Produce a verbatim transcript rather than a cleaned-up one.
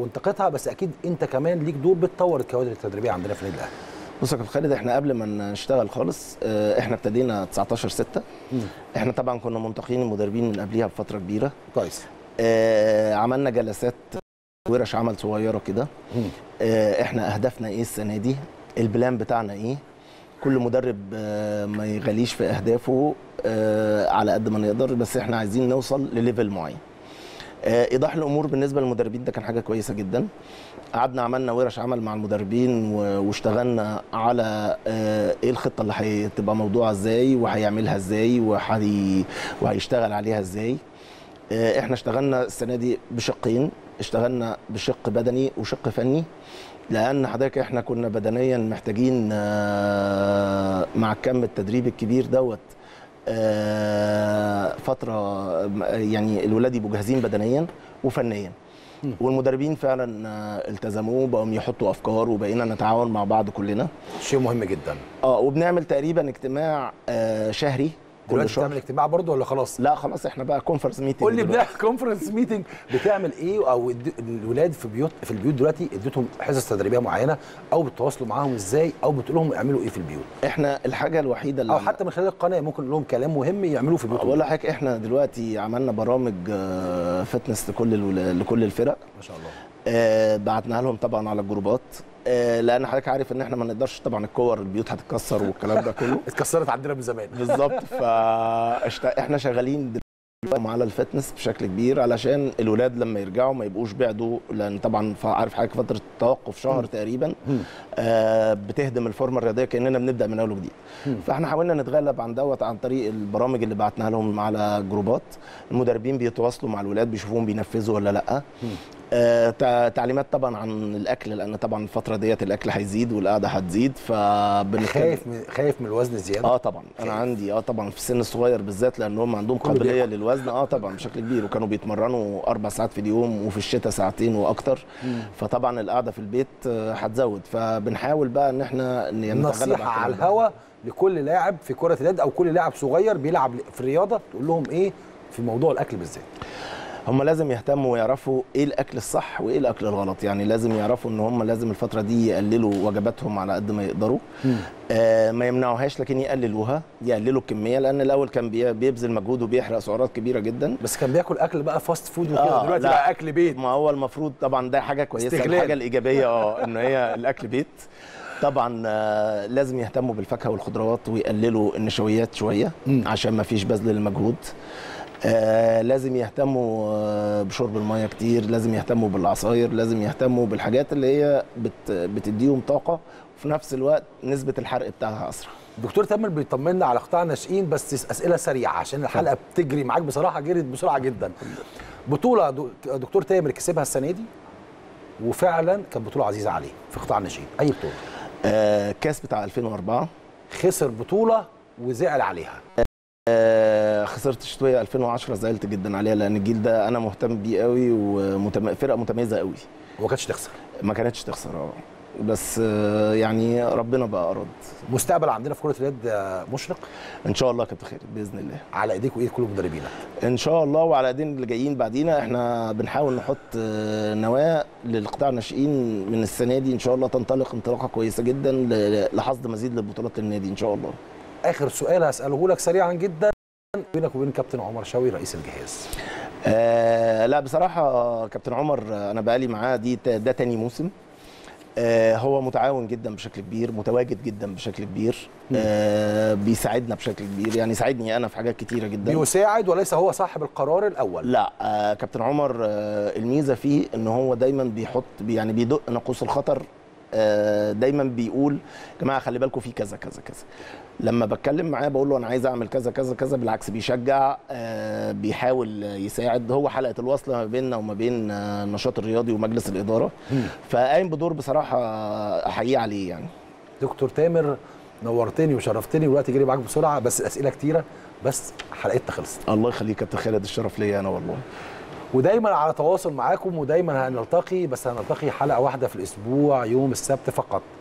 وانتقدتها، بس اكيد انت كمان ليك دور بتطور الكوادر التدريبيه عندنا في النادي الاهلي. بص يا كابتن خالد، احنا قبل ما نشتغل خالص احنا ابتدينا تسعتاشر ستة، احنا طبعا كنا منتقين المدربين من قبليها بفتره كبيره. كويس. اه عملنا جلسات ورش عمل صغيره كده، اه احنا اهدافنا ايه السنه دي، البلان بتاعنا ايه، كل مدرب اه ما يغليش في اهدافه اه على قد ما نقدر، بس احنا عايزين نوصل لليفل معين. ايضاح الامور بالنسبه للمدربين ده كان حاجه كويسه جدا. قعدنا عملنا ورش عمل مع المدربين واشتغلنا على ايه الخطه اللي هتبقى موضوعها ازاي وهيعملها ازاي وحي... وهيشتغل عليها ازاي. احنا اشتغلنا السنه دي بشقين، اشتغلنا بشق بدني وشق فني، لان حضرتك احنا كنا بدنيا محتاجين مع الكم التدريب الكبير دوت فترة، يعني الولاد يبقوا جاهزين بدنيا وفنيا، والمدربين فعلا التزموا وبقوا يحطوا افكار وبقينا نتعاون مع بعض كلنا. شيء مهم جدا. اه وبنعمل تقريبا اجتماع شهري كل شهر. بتعمل اجتماع برضه ولا خلاص؟ لا خلاص، احنا بقى كونفرنس ميتنج. قول لي بقى كونفرنس ميتنج بتعمل ايه، او الولاد في بيوت في البيوت دلوقتي اديتهم حصص تدريبيه معينه، او بتتواصلوا معاهم ازاي، او بتقول لهم اعملوا ايه في البيوت؟ احنا الحاجه الوحيده اللي او حتى من خلال القناه ممكن نقول لهم كلام مهم يعملوه في بيوتهم. اقول لحضرتك احنا دلوقتي عملنا برامج فتنس لكل لكل الفرق ما شاء الله. آه بعتناها لهم طبعا على الجروبات، آه لان حضرتك عارف ان احنا ما نقدرش طبعا الكور البيوت هتتكسر والكلام ده كله. اتكسرت عندنا من زمان. بالظبط. فاحنا شغالين دلوقتي على الفتنس بشكل كبير علشان الولاد لما يرجعوا ما يبقوش بعدوا، لان طبعا عارف حضرتك فتره التوقف شهر تقريبا آه بتهدم الفورمه الرياضيه، كاننا بنبدا من اول وجديد. فاحنا حاولنا نتغلب عن دوت عن طريق البرامج اللي بعتناها لهم على جروبات، المدربين بيتواصلوا مع الولاد بيشوفوهم بينفذوا ولا لا. آه تعليمات طبعا عن الاكل، لان طبعا الفتره ديت الاكل هيزيد والقعده هتزيد، فبنتكلم. خايف من خايف من الوزن الزياده؟ اه طبعا خايف. انا عندي اه طبعا في السن الصغير بالذات، لان هم عندهم قابليه للوزن اه طبعا بشكل كبير، وكانوا بيتمرنوا اربع ساعات في اليوم وفي الشتاء ساعتين واكتر، فطبعا القعده في البيت هتزود، فبنحاول بقى ان احنا نتغلب على الهواء. لكل لاعب في كره اليد او كل لاعب صغير بيلعب في الرياضه تقول لهم ايه في موضوع الاكل بالذات؟ هم لازم يهتموا ويعرفوا ايه الاكل الصح وايه الاكل الغلط، يعني لازم يعرفوا ان هم لازم الفتره دي يقللوا وجباتهم على قد ما يقدروا، آه ما يمنعوهاش لكن يقللوها، يقللوا الكميه، لان الاول كان بيبذل مجهود وبيحرق سعرات كبيره جدا، بس كان بياكل اكل بقى فاست فود وكده. آه دلوقتي بقى اكل بيت. ما هو المفروض طبعا ده حاجه كويسه، استغلال. الحاجه الايجابيه اه ان هي الاكل بيت. طبعا آه لازم يهتموا بالفاكهه والخضروات ويقللوا النشويات شويه عشان ما فيش بذل للمجهود. آه لازم يهتموا آه بشرب الميه كتير، لازم يهتموا بالعصاير، لازم يهتموا بالحاجات اللي هي بت بتديهم طاقه، وفي نفس الوقت نسبه الحرق بتاعها اسرع. دكتور تامر بيطمنا على قطاع الناشئين، بس اسئله سريعه عشان الحلقه بتجري معاك بصراحه، جريت بسرعه جدا. بطوله دكتور تامر كسبها السنه دي وفعلا كانت بطوله عزيزه عليه في قطاع الناشئين، اي بطوله؟ آه كاس بتاع ألفين وأربعة. خسر بطوله وزعل عليها. خسرت شتوية ألفين وعشرة، زعلت جدا عليها لان الجيل ده انا مهتم بيه قوي وفرقه متميزه قوي. وما كانتش تخسر. ما كانتش تخسر اه بس يعني ربنا بقى اراد. مستقبل عندنا في كره اليد مشرق ان شاء الله يا كابتن خالد باذن الله. على ايديك وايد كل مدربينك ان شاء الله، وعلى ايدين اللي جايين بعدينا. احنا بنحاول نحط نواه للقطاع الناشئين من السنه دي ان شاء الله تنطلق انطلاقه كويسه جدا لحصد مزيد للبطولات للنادي ان شاء الله. اخر سؤال هساله لك سريعا جدا، بينك وبين كابتن عمر شاوي رئيس الجهاز. آه لا بصراحه كابتن عمر انا بقالي معاه دي ده تاني موسم. آه هو متعاون جدا بشكل كبير، متواجد جدا بشكل كبير، آه بيساعدنا بشكل كبير، يعني ساعدني انا في حاجات كتيره جدا. بيساعد وليس هو صاحب القرار الاول. لا آه كابتن عمر آه الميزه فيه ان هو دايما بيحط يعني بيدق ناقوس الخطر، دايما بيقول يا جماعه خلي بالكم في كذا كذا كذا. لما بتكلم معاه بقول له انا عايز اعمل كذا كذا كذا، بالعكس بيشجع بيحاول يساعد، هو حلقه الوصل ما بيننا وما بين النشاط الرياضي ومجلس الاداره، فقايم بدور بصراحه احييه عليه. يعني دكتور تامر نورتني وشرفتني، والوقت جري معاك بسرعه بس اسئله كتيره، بس حلقتنا خلصت. الله يخليك يا كابتن خالد، الشرف ليا انا والله. ودايما على تواصل معاكم، ودايما هنلتقي، بس هنلتقي حلقة واحدة في الأسبوع يوم السبت فقط.